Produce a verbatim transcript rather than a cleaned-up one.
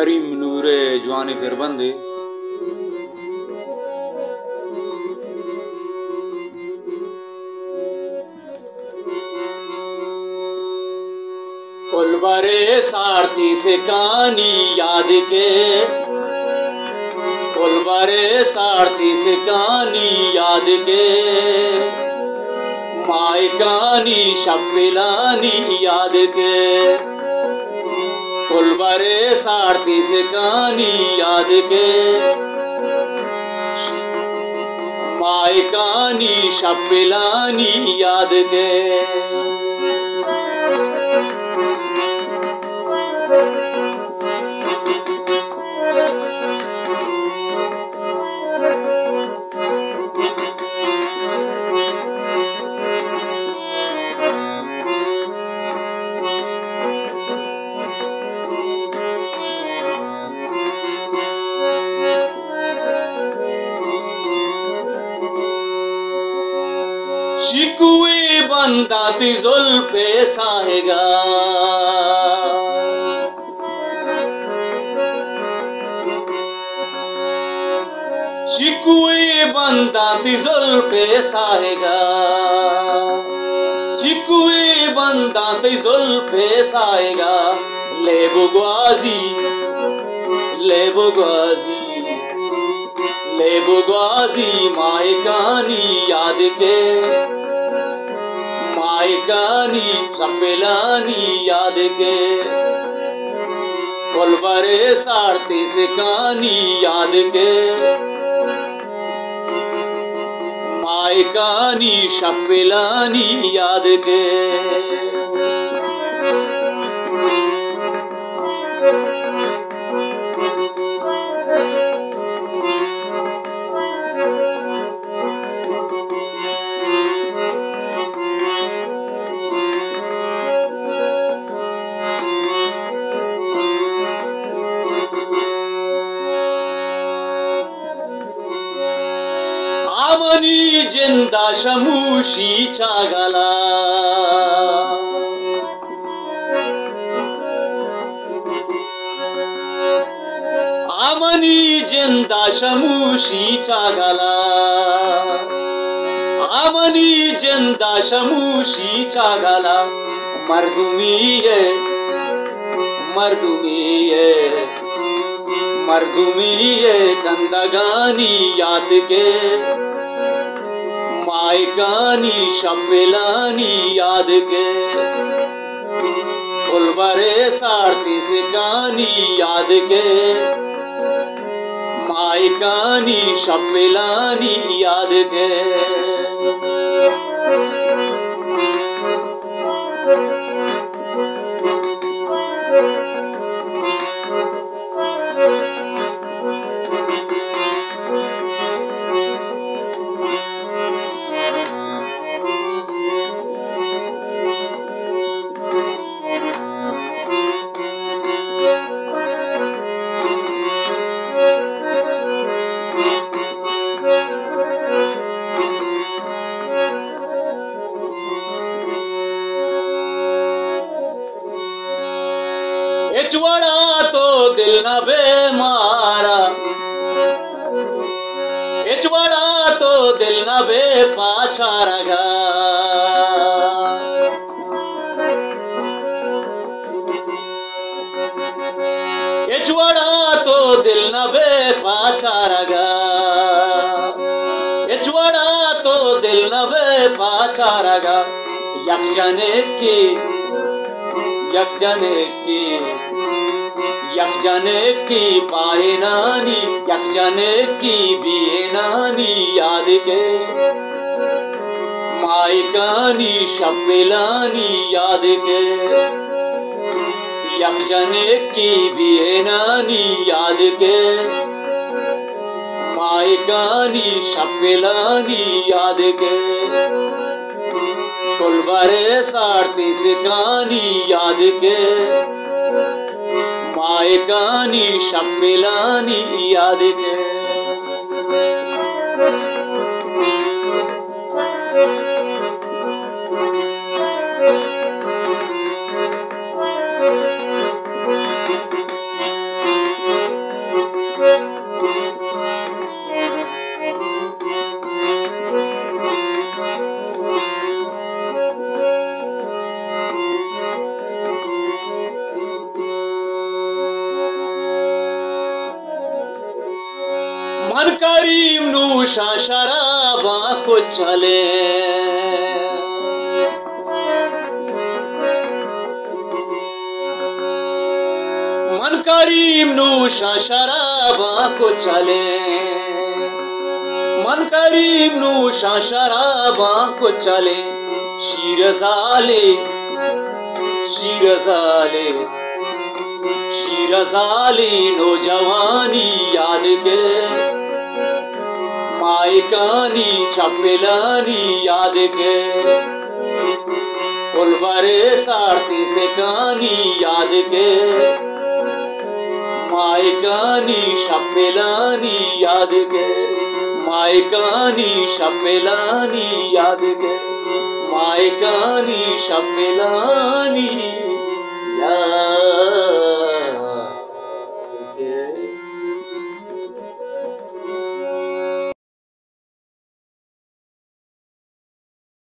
करीम नूरे जवान फिरबंद कुलबरे सारती से कहानी याद के कुलबरे सारती से कहानी याद के मायकानी शपिलानी याद के कुलबरे सारती से कहानी याद के मायकानी शपिलानी याद के शिकुए बंदा तिजुल्फे साहेगा शिकुए बंदा तिजुल्फे साहेगा शिकुए बंदा तिजुल्फे साहेगा लेबो ग्वाजी लेबो ग्वाजी लेबो ग्वाजी माए कहानी याद के माए कहानी सपेलानी याद के कुलबरे सारती से कहानी याद के माए कहानी सपेलानी याद के आमनी जिंदा शमूशी छागला आमनी जिंदा शमूशी छागला आमनी जिंदा शमूशी छागला मर्दुमी है मर्दुमी है मर्दुमी है कंदगानी याद के मायकानी शपेलानी याद के कुलबरे सारती से कहानी याद के मायकानी शपेलानी याद के इचवड़ा तो दिल न बेमारा इचवड़ा तो दिल न बेपाछा रगा इचवड़ा तो दिल न बेपाछा रगा इचवड़ा तो दिल न बेपाछा रगा यक जाने की यक जाने की यक जाने की पाए नानी यक जाने की बिये नानी याद के मायकानी शपेलानी याद के यक जाने की बिये नानी याद के मायकानी शपेलानी याद के कुलबरे सारती से कहानी याद के मायकानी शपेलानी याद के करीम नूशा शराबा को चले, मन करीम नूशा शराबा को चले, मन करीम नूशा शराबा को चले। शीरज़ाले शीरज़ाले शीरज़ाले नौजवानी याद के, मायकानी छपेलानी याद के, कुलबरे सारती से कानी याद के, मायकानी छपेलानी याद के, मायकानी छपेलानी याद के, मायकानी छपेलानी याद